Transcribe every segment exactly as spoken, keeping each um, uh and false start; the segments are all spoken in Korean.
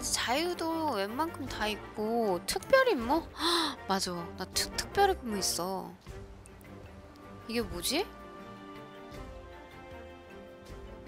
자유도 웬만큼 다 있고 특별임무? 헉, 맞아. 나 특, 특별임무 있어. 이게 뭐지?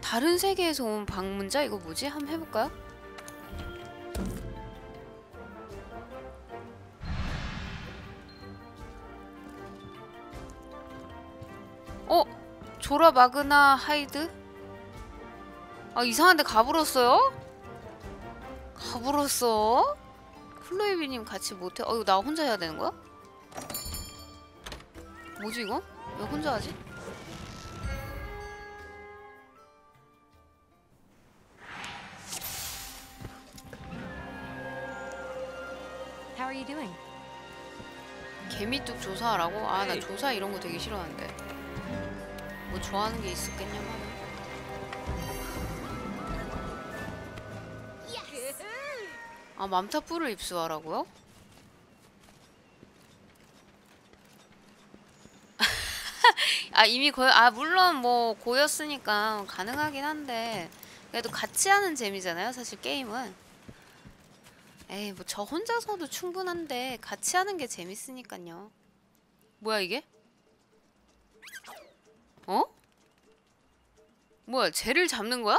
다른 세계에서 온 방문자? 이거 뭐지? 한번 해볼까요? 어? 조라 마그나 하이드? 아 이상한데 가불었어요? 가불었어? 클로이비님 같이 못해? 어 이거 나 혼자 해야 되는 거야? 뭐지 이거? 왜 혼자 하지? How are you doing? 개미뚝 조사라고? 아 나 조사 이런 거 되게 싫어하는데 뭐 좋아하는 게 있었겠냐면 아, 맘타 뿔을 입수하라고요? 아, 이미 고여, 아, 물론 뭐 고였으니까 가능하긴 한데 그래도 같이 하는 재미잖아요, 사실 게임은. 에이, 뭐 저 혼자서도 충분한데 같이 하는 게 재밌으니까요. 뭐야, 이게? 어? 뭐야, 쟤를 잡는 거야?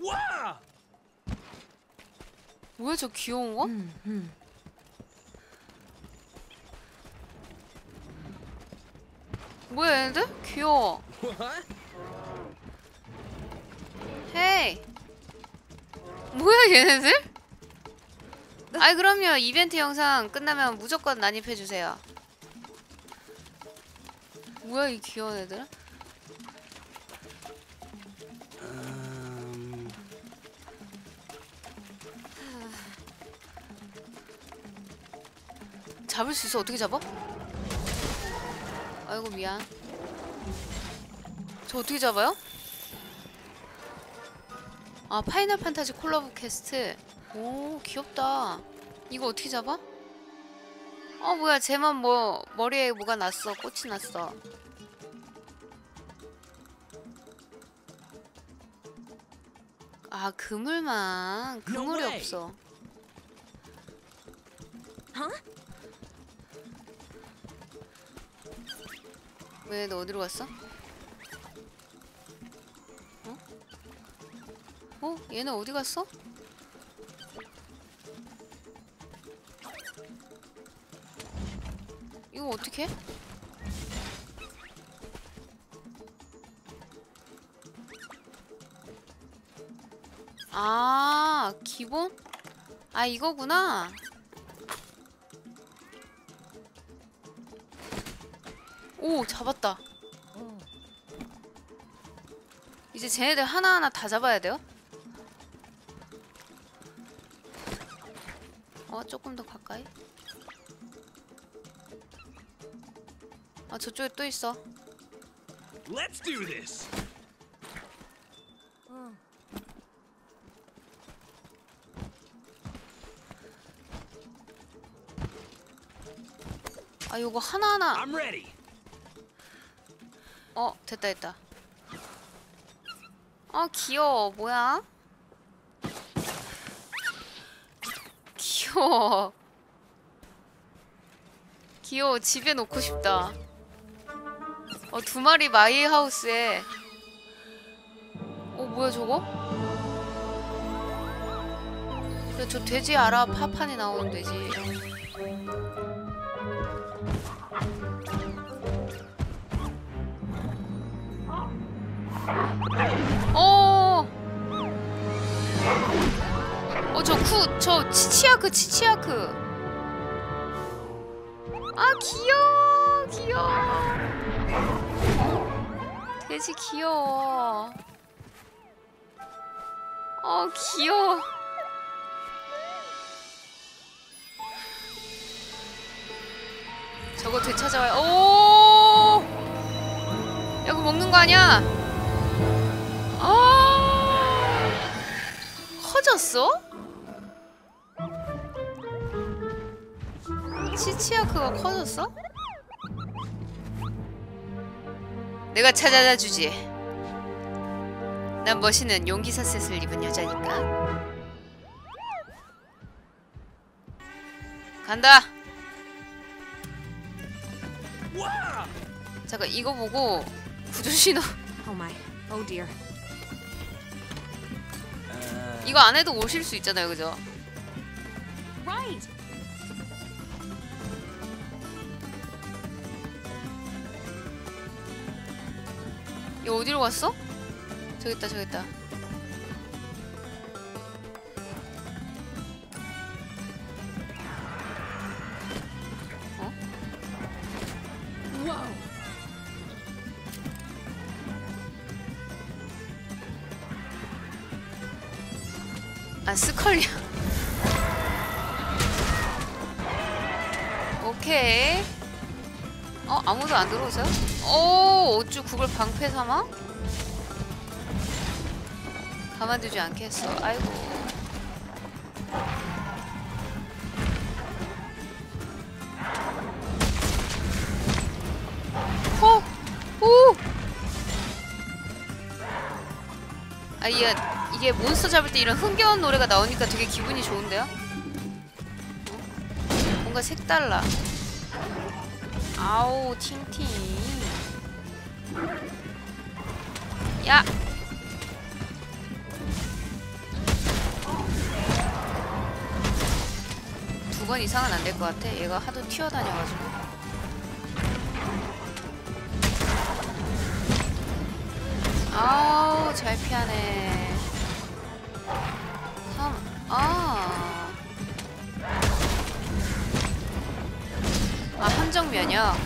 와! 뭐야 저 귀여운 거? 음, 음. 뭐야 얘네들? 귀여워. 헤이. 뭐야 얘네들? 아이 그럼요. 이벤트 영상 끝나면 무조건 난입해주세요. 뭐야 이 귀여운 애들은? 잡을 수 있어? 어떻게 잡아? 아이고 미안. 저 어떻게 잡아요? 아 파이널 판타지 콜라보 퀘스트. 오 귀엽다. 이거 어떻게 잡아? 어 뭐야 쟤만 뭐 머리에 뭐가 났어. 꽃이 났어. 아 그물만. 그물이 없어. 어? 왜 너 어디로 갔어? 어? 어? 얘는 어디 갔어? 이거 어떻게 해? 아, 기본? 아, 이거구나. 오! 잡았다! 이제 쟤네들 하나하나 다 잡아야 돼요? 어? 조금 더 가까이? 아 저쪽에 또 있어. Let's do this. 아 요거 하나하나 I'm ready. 어 됐다 됐다. 어 귀여워. 뭐야 귀여워 귀여워. 집에 놓고 싶다. 어 두 마리 마이 하우스에. 어 뭐야 저거. 그래 저 돼지 알아. 파판에 나오는 돼지. 어, 어, 저 쿠, 저 치치야크, 치치야크. 아 귀여워, 귀여워. 돼지 귀여워. 어 귀여워. 저거 되찾아와요. 오, 야 그거 먹는 거 아니야? 아 커졌어? 치치야크가 커졌어? 내가 찾아다 주지. 난 멋있는 용기사셋을 입은 여자니까. 간다. 잠깐 이거 보고 구조신호. 이거 안 해도 오실 수 있잖아요, 그죠? 이거 어디로 갔어? 저기있다 저기있다. 어? 와우. 아 스컬리야. 오케이. 어? 아무도 안 들어오세요? 오! 어쭈 그걸 방패 삼아? 가만두지 않겠어. 아이고. 호! 오! 아, 이게, 이게 몬스터 잡을 때 이런 흥겨운 노래가 나오니까 되게 기분이 좋은데요? 뭔가 색달라. 아우, 팅팅. 야! 이건 이상은 안 될 것 같아. 얘가 하도 튀어다녀가지고. 아우 잘 피하네. 참, 아. 아 한정면이야.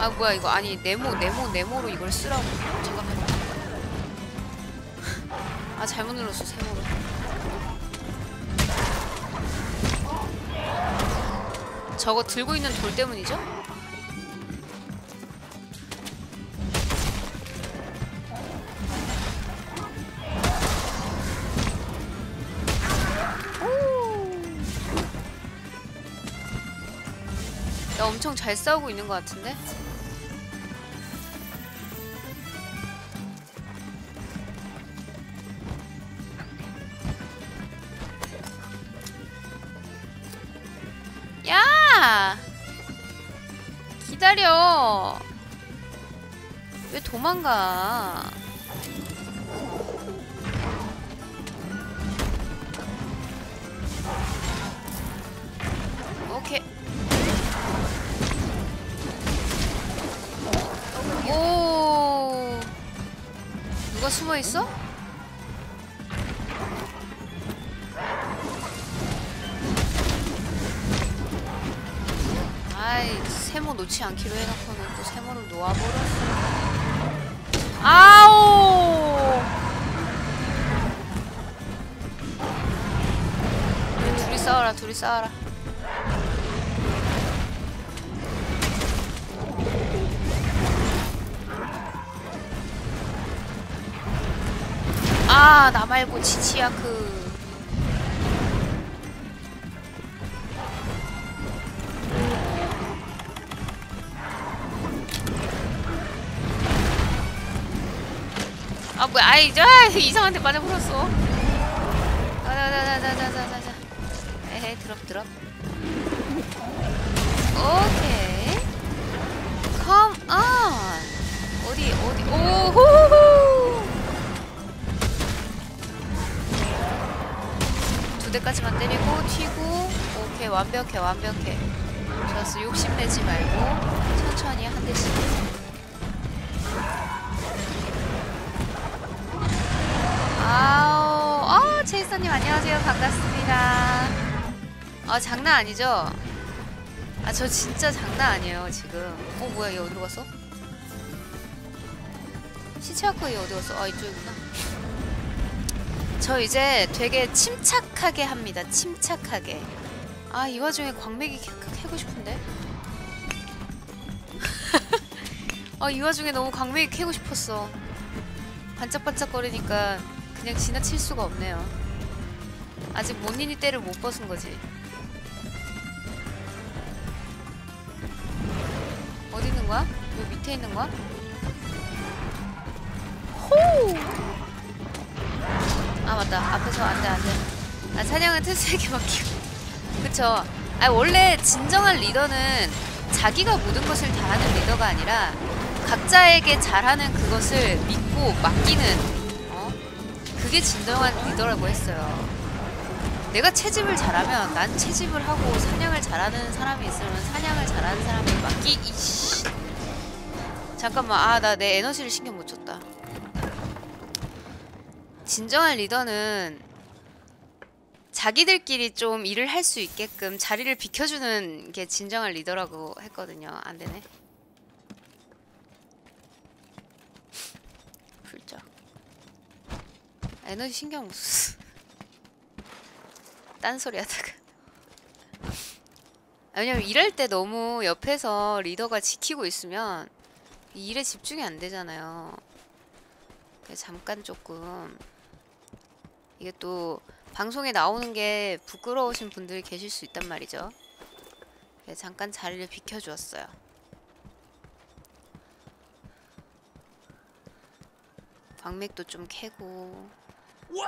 아 뭐야 이거. 아니 네모 네모 네모로 이걸 쓰라고. 잠깐만. 아 잘못 눌렀어. 세모로. 저거 들고 있는 돌 때문이죠? 나 엄청 잘 싸우고 있는 것 같은데? 기다려. 왜 도망가? 오케이. 오. 누가 숨어 있어? 아이 세모 놓지 않기로 해놓고는 또 세모를 놓아버렸어. 아오! 그래, 둘이 싸워라 둘이 싸워라. 아 나 말고 치치야크. 아 뭐야. 아이 저 이상한 데 맞아버렸어. 자자자자자자자. 에헤 드럽 드럽. 오케이. Come on. 어디 어디. 오호호호. 두 대까지만 때리고 튀고. 오케이 완벽해 완벽해. 좋았어. 욕심내지 말고 천천히 한 대씩. 아우, 아, 제이슨님 안녕하세요. 반갑습니다. 아, 장난 아니죠? 아, 저 진짜 장난 아니에요, 지금. 어, 뭐야, 얘 어디로 갔어? 시체아크 얘 어디 갔어? 아, 이쪽이구나. 저 이제 되게 침착하게 합니다, 침착하게. 아, 이 와중에 광맥이 캐고 싶은데? 아, 이 와중에 너무 광맥이 캐고 싶었어. 반짝반짝거리니까. 그냥 지나칠 수가 없네요. 아직 몬니니 때를 못 벗은 거지. 어디 있는 거야? 여기 밑에 있는 거야? 호우! 아 맞다. 앞에서 안돼 안돼. 아 사냥은 트스에게 맡기고. 그쵸. 아 원래 진정한 리더는 자기가 모든 것을 다 하는 리더가 아니라 각자에게 잘하는 그것을 믿고 맡기는, 어? 그게 진정한 리더라고 했어요. 내가 채집을 잘하면 난 채집을 하고, 사냥을 잘하는 사람이 있으면 사냥을 잘하는 사람을 맡기. 이씨. 잠깐만. 아 나 내 에너지를 신경 못 줬다. 진정한 리더는 자기들끼리 좀 일을 할 수 있게끔 자리를 비켜주는 게 진정한 리더라고 했거든요. 안 되네. 풀자. 에너지 신경 못 썼어. 딴소리 하다가. 왜냐면 일할 때 너무 옆에서 리더가 지키고 있으면 일에 집중이 안 되잖아요. 잠깐 조금 이게 또 방송에 나오는 게 부끄러우신 분들이 계실 수 있단 말이죠. 잠깐 자리를 비켜주었어요. 광맥도 좀 캐고. 와!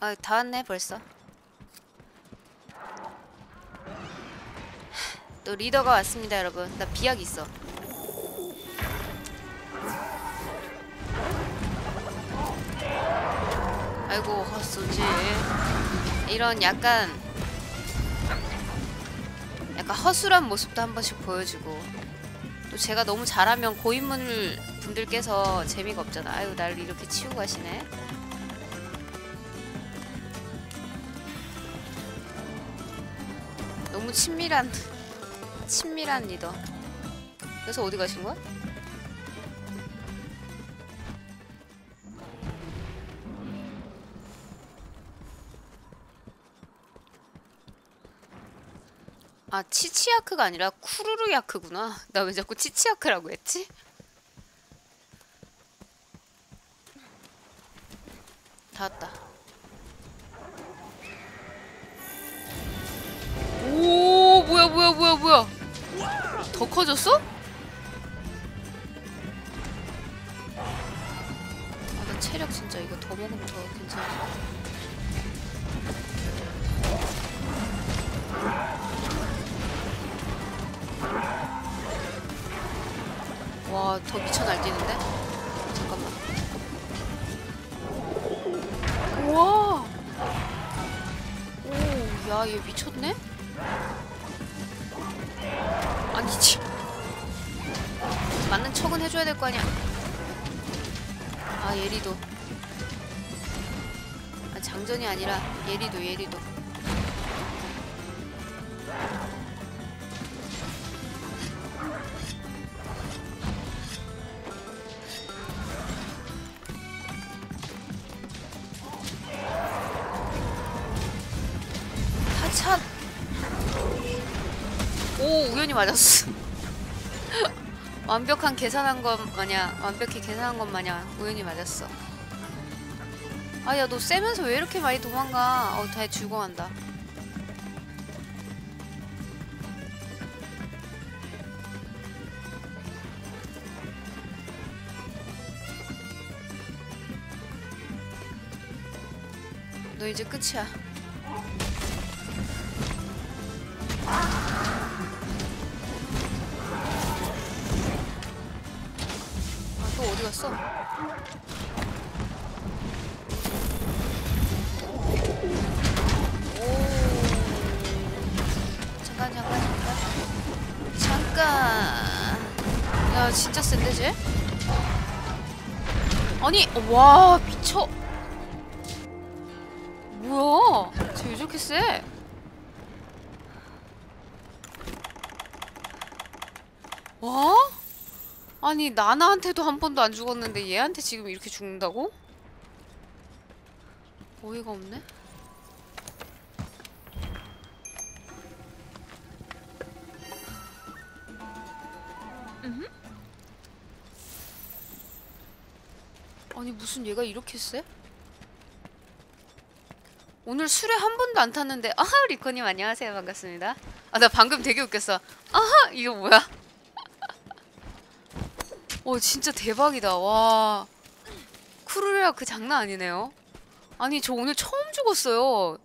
아, 다 왔네 벌써. 또 리더가 왔습니다 여러분. 나 비약 있어. 아이고 헛소지. 이런 약간 약간 허술한 모습도 한 번씩 보여주고. 또 제가 너무 잘하면 고인물 분들께서 재미가 없잖아. 아유 날 이렇게 치우고 가시네. 너무 친밀한 친밀한 리더. 그래서 어디 가신 거야? 아 치치야크가 아니라 쿠루루야크구나. 나 왜 자꾸 치치야크라고 했지? 다 왔다. 오 뭐야 뭐야 뭐야 뭐야. 더 커졌어? 아 나 체력 진짜 이거 더 먹으면 더 괜찮아. 와 더 미쳐 날뛰는데? 잠깐만. 우와. 오 야 얘 미쳤네? 아니지. 맞는 척은 해줘야 될 거 아니야. 아 예리도. 아 장전이 아니라 예리도 예리도. 하차. 오 우연히 맞았어. 완벽한 계산한 것 마냥, 완벽히 계산한 것 마냥 우연히 맞았어. 아 야 너 세면서 왜 이렇게 많이 도망가. 어 다 죽어간다. 너 이제 끝이야. 갔어. 오. 잠깐 잠깐 잠깐 잠깐. 야 진짜 센데 쟤? 아니 와 미쳐. 뭐야 쟤 왜 저렇게 쎄? 와? 아니 나나한테도 한 번도 안 죽었는데 얘한테 지금 이렇게 죽는다고? 어이가 없네? 음? 아니 무슨 얘가 이렇게 쎄? 오늘 술에 한 번도 안 탔는데. 아하, 리코님 안녕하세요. 반갑습니다. 아, 나 방금 되게 웃겼어. 아하, 이거 뭐야? 오, 진짜 대박이다. 와, 쿠루루약 그 장난 아니네요. 아니, 저 오늘 처음 죽었어요.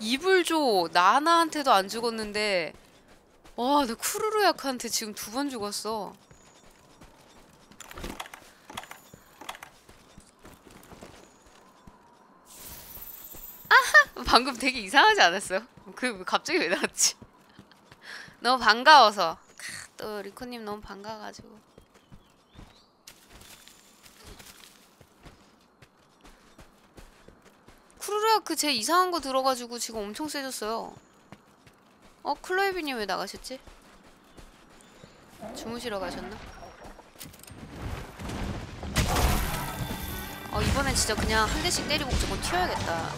이불조 나나한테도 안 죽었는데, 와, 나 쿠루루약한테 지금 두 번 죽었어. 아하! 방금 되게 이상하지 않았어? 그 갑자기 왜 나왔지? 너무 반가워서. 또 리코님 너무 반가워가지고. 쿠루루약 그 제 이상한 거 들어가지고 지금 엄청 세졌어요. 어? 클로이비님 왜 나가셨지? 주무시러 가셨나? 어, 이번엔 진짜 그냥 한 대씩 때리고 무조건 튀어야겠다.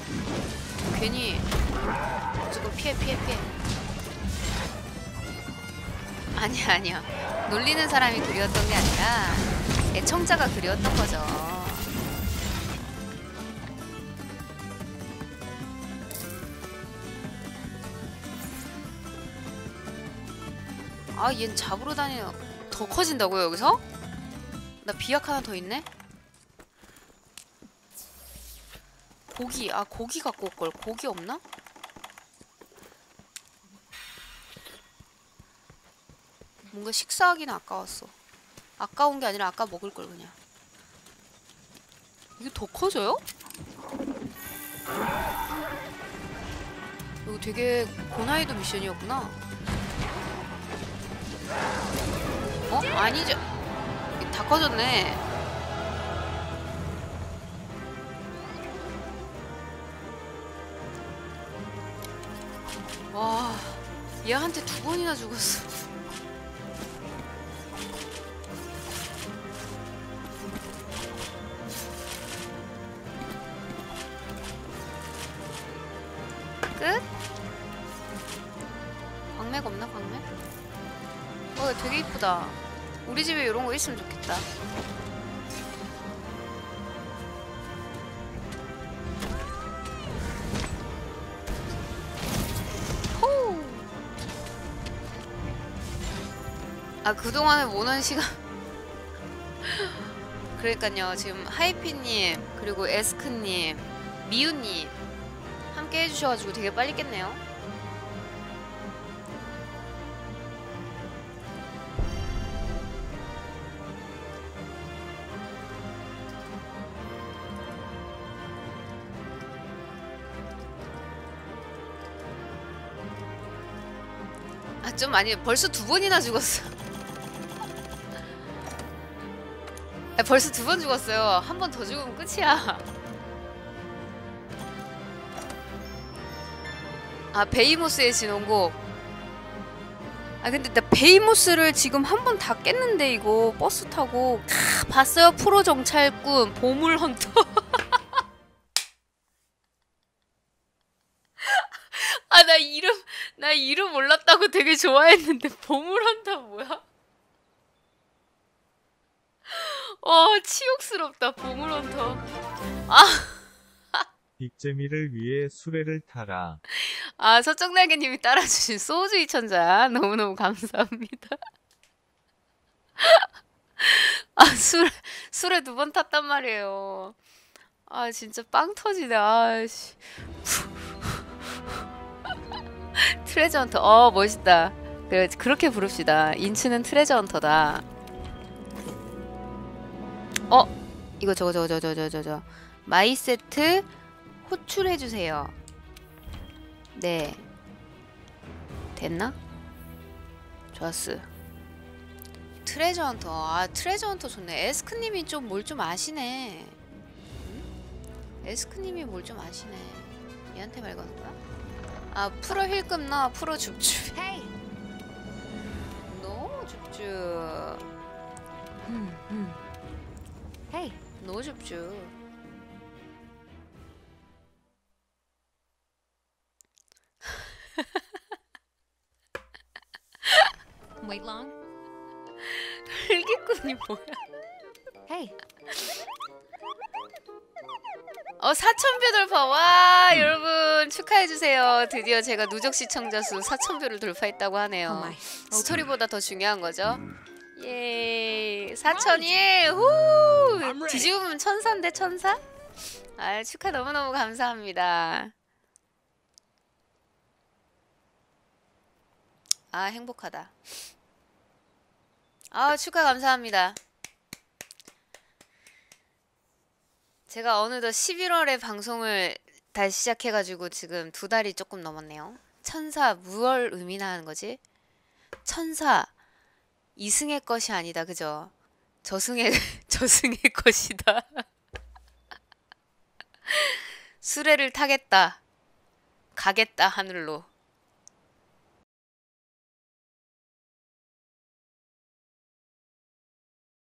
괜히 무조건 피해 피해 피해. 아니야 아니야, 놀리는 사람이 그리웠던 게 아니라 애청자가 그리웠던 거죠. 아, 얜 잡으러 다니나? 더 커진다고요, 여기서? 나 비약 하나 더 있네? 고기, 아, 고기 갖고 올걸. 고기 없나? 뭔가 식사하기는 아까웠어. 아까운 게 아니라 아까 먹을 걸, 그냥. 이게 더 커져요? 이거 되게 고난이도 미션이었구나. 어? 아니죠. 다 커졌네. 와, 얘한테 두 번이나 죽었어. 끝? 광맥 없나, 광맥? 와, 되게 이쁘다. 우리 집에 이런 거 있으면 좋겠다. 호우. 아, 그동안에 모난 시간. 그러니까요, 지금 하이피님 그리고 에스크님 미우님 함께 해주셔가지고 되게 빨리 깼네요. 좀 많이, 벌써 두 번이나 죽었어. 야, 벌써 두 번 죽었어요. 한 번 더 죽으면 끝이야. 아, 베이모스의 진원곡. 아, 근데 나 베이모스를 지금 한 번 다 깼는데, 이거 버스 타고. 캬, 봤어요? 프로 정찰꾼 보물 헌터. 아, 나 이름, 나 이름 몰랐다고 되게 좋아했는데. 보물헌터 뭐야? 와, 치욕스럽다. 보물헌터. 아, 빅재미를 위해 수레를 타라. 아, 서쪽날개님이 따라주신 소주 이천잔 너무너무 감사합니다. 아, 수레, 수레 두 번 탔단 말이에요. 아, 진짜 빵 터지네. 아씨. 트레저헌터, 어, 멋있다. 그래, 그렇게 부릅시다. 인츠는 트레저헌터다. 어, 이거 저거 저거 저거 저거 저거 마이 세트 호출해주세요. 네, 됐나? 좋았어. 트레저헌터, 아, 트레저헌터 좋네. 에스크님이 좀 뭘 좀 아시네. 응? 에스크님이 뭘 좀 아시네. 얘한테 말 거는 거야? 아, 프로 힐끔 나 프로 줍줍. 헤이. 너무 줍줍. 음, 음. 헤이. 너무 줍줍. Wait long. 흙이꾼이 뭐야? 헤이. 어 사천 뷰 돌파! 와 음. 여러분 축하해주세요. 드디어 제가 누적 시청자 수 사천 뷰를 돌파했다고 하네요. Oh 스토리보다 더 중요한 거죠. 음. 예 사천이! 후! 뒤집으면 천사인데 천사? 아 축하 너무너무 감사합니다. 아 행복하다. 아 축하 감사합니다. 제가 어느덧 십일월에 방송을 다시 시작해가지고 지금 두 달이 조금 넘었네요. 천사 무얼 의미나 하는 거지? 천사 이승의 것이 아니다, 그죠? 저승의 저승의 것이다. 수레를 타겠다, 가겠다 하늘로.